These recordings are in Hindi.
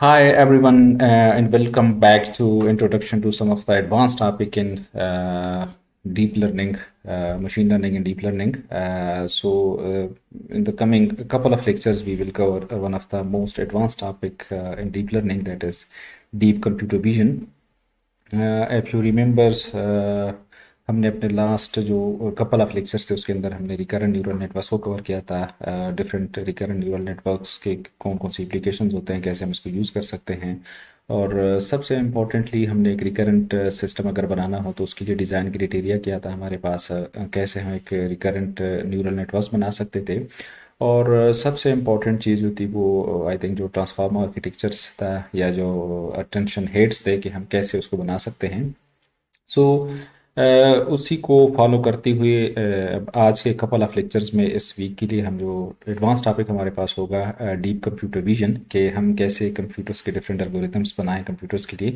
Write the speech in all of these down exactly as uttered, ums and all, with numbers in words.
Hi everyone, uh, and welcome back to introduction to some of the advanced topic in uh, deep learning, uh, machine learning and deep learning. Uh, so uh, in the coming couple of lectures, we will cover one of the most advanced topic uh, in deep learning, that is deep computer vision. Uh, if you remember, uh, हमने अपने लास्ट जो कपल ऑफ लेक्चर्स थे उसके अंदर हमने रिकरेंट न्यूरल नेटवर्क्स को कवर किया था, डिफरेंट रिकरेंट न्यूरल नेटवर्क्स के कौन कौन सी एप्लीकेशंस होते हैं, कैसे हम इसको यूज़ कर सकते हैं, और सबसे इम्पोर्टेंटली हमने एक रिकरेंट सिस्टम अगर बनाना हो तो उसके लिए डिज़ाइन क्राइटेरिया क्या था हमारे पास, कैसे हम एक रिकरेंट न्यूरल नेटवर्क्स बना सकते थे। और सबसे इम्पॉर्टेंट चीज़ जो थी वो आई थिंक जो ट्रांसफार्मर आर्किटेक्चर्स था या जो अटेंशन हेड्स थे कि हम कैसे उसको बना सकते हैं। सो so, Uh, उसी को फॉलो करते हुए uh, आज के कपल ऑफ लेक्चर्स में इस वीक के लिए हम जो एडवांस टॉपिक हमारे पास होगा डीप कंप्यूटर विजन, के हम कैसे कंप्यूटर्स के डिफरेंट एल्गोरिथम्स बनाएं कंप्यूटर्स के लिए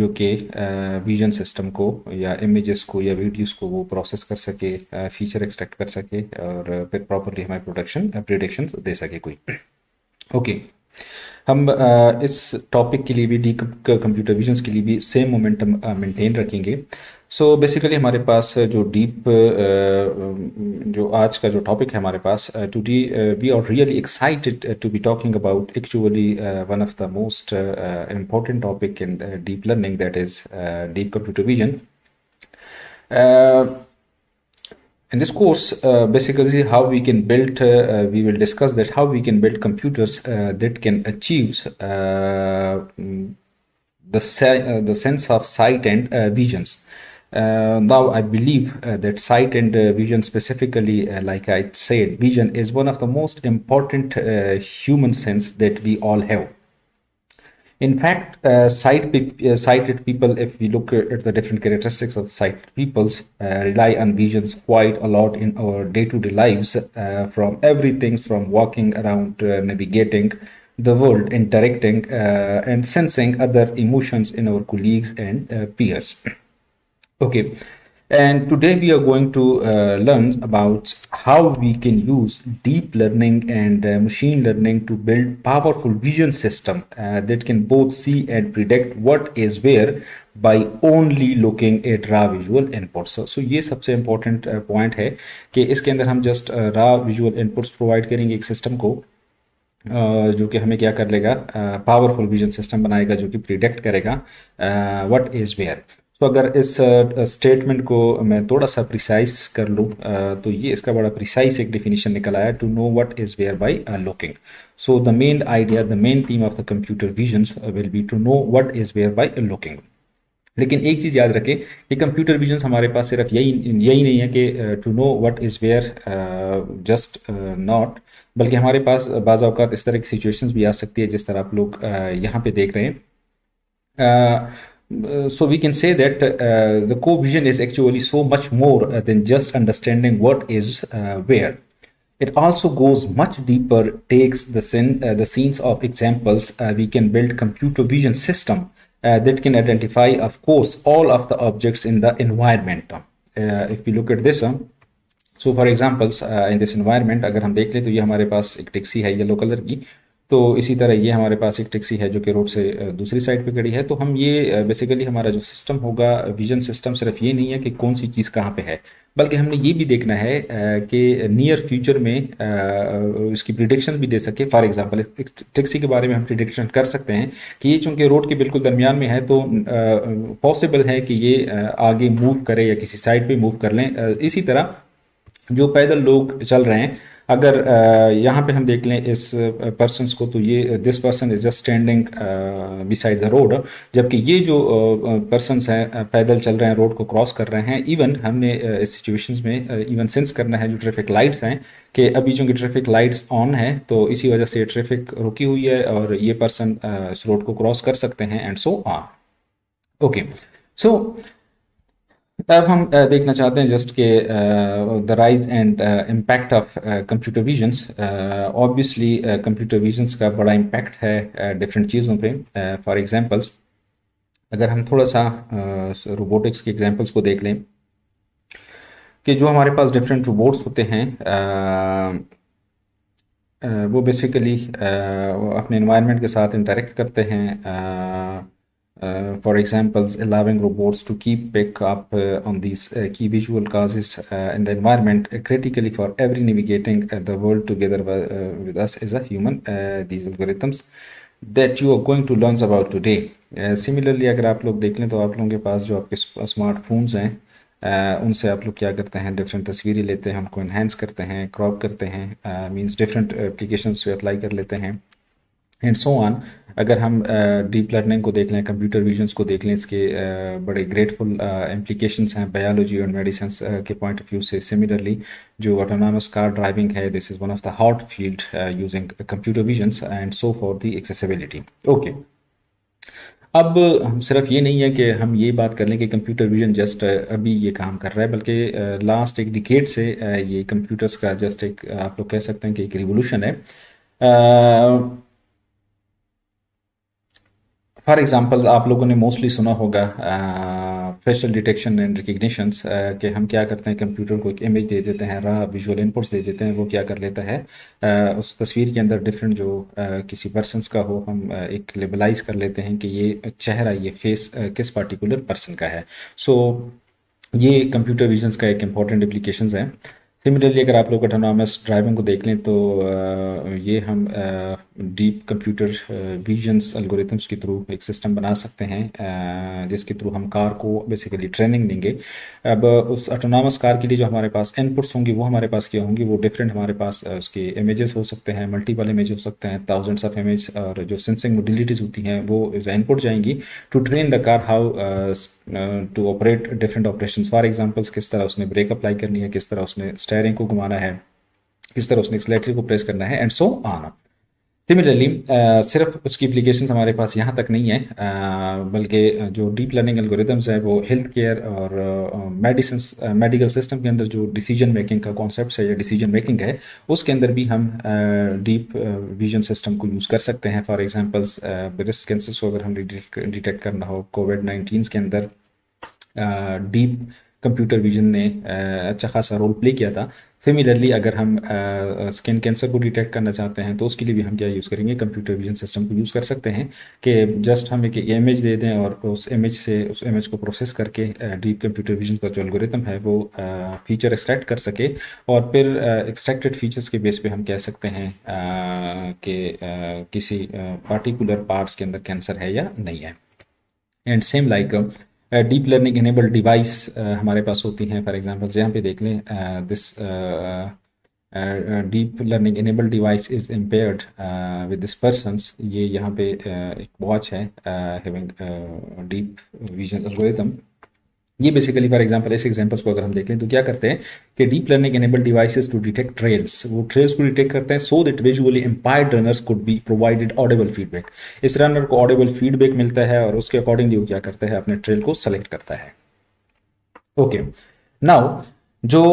जो कि विजन सिस्टम को या इमेजेस को या वीडियोस को वो प्रोसेस कर सके, फीचर uh, एक्सट्रैक्ट कर सके और फिर प्रॉपर्ली हमारे प्रोडक्शन प्रेडिक्शंस दे सके कोई। Okay okay. हम इस टॉपिक के लिए भी डी कंप्यूटर विजन्स के लिए भी सेम मोमेंटम मेंटेन रखेंगे। सो बेसिकली हमारे पास जो डीप जो आज का जो टॉपिक है हमारे पास today, we are really excited to be talking about actually one of the most important topic in deep learning, that is deep computer vision. In this course, uh, basically how we can build, uh, we will discuss that how we can build computers uh, that can achieve uh, the, se uh, the sense of sight and uh, visions. Uh, now I believe uh, that sight and uh, vision specifically, uh, like I said, vision is one of the most important uh, human sense that we all have. In fact, uh, sight pe uh, sighted people, if we look at the different characteristics of sighted peoples, uh, rely on visions quite a lot in our day-to-day lives, uh, from everything from walking around, uh, navigating the world, interacting uh, and sensing other emotions in our colleagues and uh, peers. Okay, and today we are going to uh, learn about how we can use deep learning and uh, machine learning to build powerful vision system uh, that can both see and predict what is where by only looking at raw visual inputs. So, so ये सबसे important uh, point है कि इसके अंदर हम just uh, raw visual inputs provide करेंगे एक system को, Uh, जो कि हमें क्या कर लेगा, पावरफुल विजन सिस्टम बनाएगा जो कि प्रिडिक्ट करेगा व्हाट इज वेयर। तो अगर इस स्टेटमेंट uh, को मैं थोड़ा सा प्रिसाइज कर लूँ uh, तो ये इसका बड़ा प्रिसाइज एक डिफिनीशन निकल आया, to know what is where by looking. So the main idea, the main theme of the computer visions will be to know what is where by looking. लेकिन एक चीज़ याद रखें कि कंप्यूटर विजन्स हमारे पास सिर्फ यही यही नहीं है कि to know what is where just not, बल्कि हमारे पास बाज़ औक़ात इस तरह की सिचुएशंस भी आ सकती है जिस तरह आप लोग uh, यहाँ पे देख रहे हैं। So we can say that the को vision is actually so much more than just understanding what is where. It also goes much deeper, takes the, sin, uh, the scenes of examples. Uh, we can build computer vision system uh, that can identify, of course, all of the objects in the environment. Uh, if we look at this, uh, so for examples, uh, in this environment, अगर हम देख ले तो ये हमारे पास एक टैक्सी है येलो कलर की, तो इसी तरह ये हमारे पास एक टैक्सी है जो कि रोड से दूसरी साइड पे खड़ी है। तो हम ये बेसिकली हमारा जो सिस्टम होगा विजन सिस्टम सिर्फ ये नहीं है कि कौन सी चीज़ कहाँ पे है, बल्कि हमने ये भी देखना है कि नियर फ्यूचर में इसकी प्रिडिक्शन भी दे सके। फॉर एग्जांपल एक टैक्सी के बारे में हम प्रिडिक्शन कर सकते हैं कि ये चूँकि रोड के बिल्कुल दरमियान में है तो पॉसिबल है कि ये आगे मूव करे या किसी साइड पर मूव कर लें। इसी तरह जो पैदल लोग चल रहे हैं, अगर यहाँ पे हम देख लें इस पर्सनस को, तो ये this person is just standing beside the road, जबकि ये जो पर्सनस हैं पैदल चल रहे हैं, रोड को क्रॉस कर रहे हैं। इवन हमने इस सिचुएशंस में इवन सेंस करना है जो ट्रैफिक लाइट्स हैं कि अभी चूँकि ट्रैफिक लाइट्स ऑन है तो इसी वजह से ट्रैफिक रुकी हुई है और ये पर्सन इस रोड को क्रॉस कर सकते हैं and so on. Okay, so अब हम देखना चाहते हैं जस्ट के the rise and impact of computer visions. Obviously computer visions का बड़ा इम्पैक्ट है डिफरेंट uh, चीज़ों पे। फॉर uh, एग्जांपल्स अगर हम थोड़ा सा रोबोटिक्स uh, के एग्जांपल्स को देख लें कि जो हमारे पास डिफरेंट रोबोट्स होते हैं, uh, अ, वो बेसिकली वो अपने इन्वायरमेंट के साथ इंटरेक्ट करते हैं। For examples, allowing robots to keep pick up on these key visual causes in the environment critically for every navigating the world together with us as a human. These algorithms that you are going to learn about today. Similarly अगर आप लोग देख लें तो आप लोगों के पास जो आपके स्मार्टफोन्स हैं, Uh, उनसे आप लोग क्या करते हैं, डिफरेंट तस्वीरें लेते हैं, उनको इन्हेंस करते हैं, क्रॉप करते हैं, मींस डिफरेंट एप्लीकेशंस पे अप्लाई कर लेते हैं एंड सो ऑन। अगर हम डीप uh, लर्निंग को देख लें, कंप्यूटर विजन्स को देख लें, इसके uh, बड़े ग्रेटफुल एप्लीकेशंस uh, हैं बायोलॉजी और मेडिसिन uh, के पॉइंट ऑफ व्यू से। सिमिलरली जो ऑटोनॉमस कार ड्राइविंग है, this is one of the hot field using computer visions and so for the accessibility. Okay, अब हम सिर्फ ये नहीं है कि हम ये बात कर लें कि कंप्यूटर विजन जस्ट अभी ये काम कर रहा है, बल्कि लास्ट एक डिकेड से ये कंप्यूटर्स का जस्ट एक आप लोग कह सकते हैं कि एक रिवोल्यूशन है। फॉर एग्जांपल, आप लोगों ने मोस्टली सुना होगा फेशियल डिटेक्शन एंड रिकग्निशंस के। हम क्या करते हैं, कंप्यूटर को एक इमेज दे देते हैं, रहा विजुअल इनपुट्स दे देते हैं, वो क्या कर लेता है uh, उस तस्वीर के अंदर डिफरेंट जो uh, किसी पर्सनस का हो, हम uh, एक लेबलाइज कर लेते हैं कि ये चेहरा, ये फेस uh, किस पार्टिकुलर पर्सन का है। सो so, ये कंप्यूटर विजन्स का एक इम्पॉर्टेंट एप्लीकेशन है। सिमिलरली अगर आप लोग ऑटोनॉमस ड्राइविंग को देख लें तो ये हम डीप कंप्यूटर विजन्स एल्गोरिथम्स के थ्रू एक सिस्टम बना सकते हैं, जिसके थ्रू हम कार को बेसिकली ट्रेनिंग देंगे। अब उस ऑटोनॉमस कार के लिए जो हमारे पास इनपुट्स होंगी, वो हमारे पास क्या होंगी, वो डिफरेंट हमारे पास उसके इमेजेस हो सकते हैं, मल्टीपल इमेज हो सकते हैं, थाउजेंड्स ऑफ इमेज, और जो सेंसिंग मोडिलिटीज़ होती हैं वो इनपुट जाएंगी to train the car how to operate different operation. For examples, किस तरह उसने ब्रेक अप्लाई करनी है, किस तरह उसने स्टेयरिंग को घुमाना है, किस तरह उसने एक्सीलरेटर को प्रेस करना है एंड सो ऑन। सिमिलरली सिर्फ उसकी एप्लीकेशन हमारे पास यहाँ तक नहीं है, uh, बल्कि जो डीप लर्निंग एल्गोरिथम्स है वो हेल्थ केयर और मेडिसिन मेडिकल सिस्टम के अंदर जो डिसीजन मेकिंग का कॉन्सेप्ट है या डिसीजन मेकिंग है, उसके अंदर भी हम डीप विजन सिस्टम को यूज़ कर सकते हैं। फॉर एग्जांपल्स, ब्रेस्ट कैंसर को अगर हम डिटेक्ट करना हो कोविड नाइन्टीन के अंदर, डीप uh, कंप्यूटर विजन ने अच्छा खासा रोल प्ले किया था। सिमिलरली अगर हम स्किन कैंसर को डिटेक्ट करना चाहते हैं तो उसके लिए भी हम क्या यूज़ करेंगे, कंप्यूटर विजन सिस्टम को यूज़ कर सकते हैं कि जस्ट हम एक इमेज दे दें और उस इमेज से उस इमेज को प्रोसेस करके डीप कंप्यूटर विजन का जो एल्गोरिथम है वो फीचर एक्सट्रैक्ट कर सके, और फिर एक्सट्रैक्टेड फीचर्स के बेस पे हम कह सकते हैं कि किसी पार्टिकुलर पार्ट्स के अंदर कैंसर है या नहीं है। And same like deep learning enable device हमारे पास होती हैं। फॉर एग्जांपल, यहाँ पे देख लें, this deep learning enable device is impaired with this persons. ये यहाँ पे uh, एक वॉच है हैविंग डीप विजन एल्गोरिथम। ये बेसिकली फॉर एग्जांपल, ऐसे एग्जांपल्स को अगर हम देख लें तो क्या करते हैं कि deep learning enable devices to detect trails, वो ट्रेल्स को डिटेक्ट करते हैं so that visually impaired runners could be provided audible feedback. इस रनर को ऑडिबल फीडबैक मिलता है और उसके अकॉर्डिंगली वो क्या करता है, अपने ट्रेल को सेलेक्ट करता है। Okay okay. नाउ जो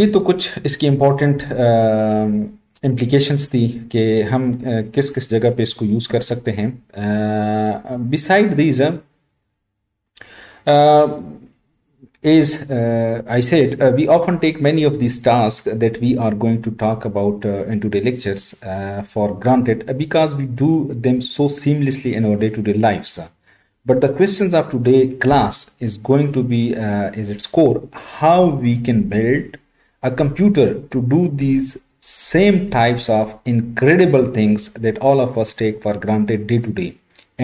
ये तो कुछ इसकी इम्पोर्टेंट इम्प्लीकेशंस थी कि हम uh, किस किस जगह पे इसको यूज कर सकते हैं। Beside these Uh, is uh, I said uh, we often take many of these tasks that we are going to talk about uh, in today's lectures uh, for granted because we do them so seamlessly in our day-to-day lives. But the questions of today's class is going to be uh, is its core how we can build a computer to do these same types of incredible things that all of us take for granted day to day.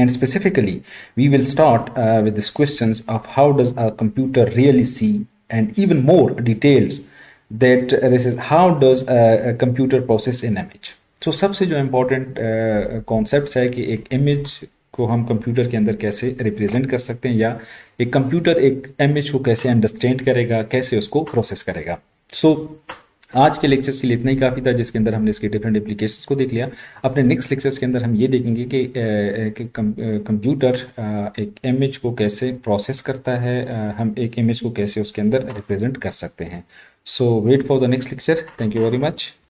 And specifically, we will start uh, with these questions of how does a computer really see, and even more details that uh, this is how does a, a computer process an image. So, सबसे जो important concepts है कि एक image को हम computer के अंदर कैसे represent कर सकते हैं, या एक computer एक image को कैसे understand करेगा, कैसे उसको process करेगा। So आज के लेक्चर्स के लिए इतना ही काफ़ी था, जिसके अंदर हमने इसके डिफरेंट एप्लीकेशंस को देख लिया। अपने नेक्स्ट लेक्चर्स के अंदर हम ये देखेंगे कि, कि कंप्यूटर एक इमेज को कैसे प्रोसेस करता है, हम एक इमेज को कैसे उसके अंदर रिप्रेजेंट कर सकते हैं। So wait for the next lecture. Thank you very much.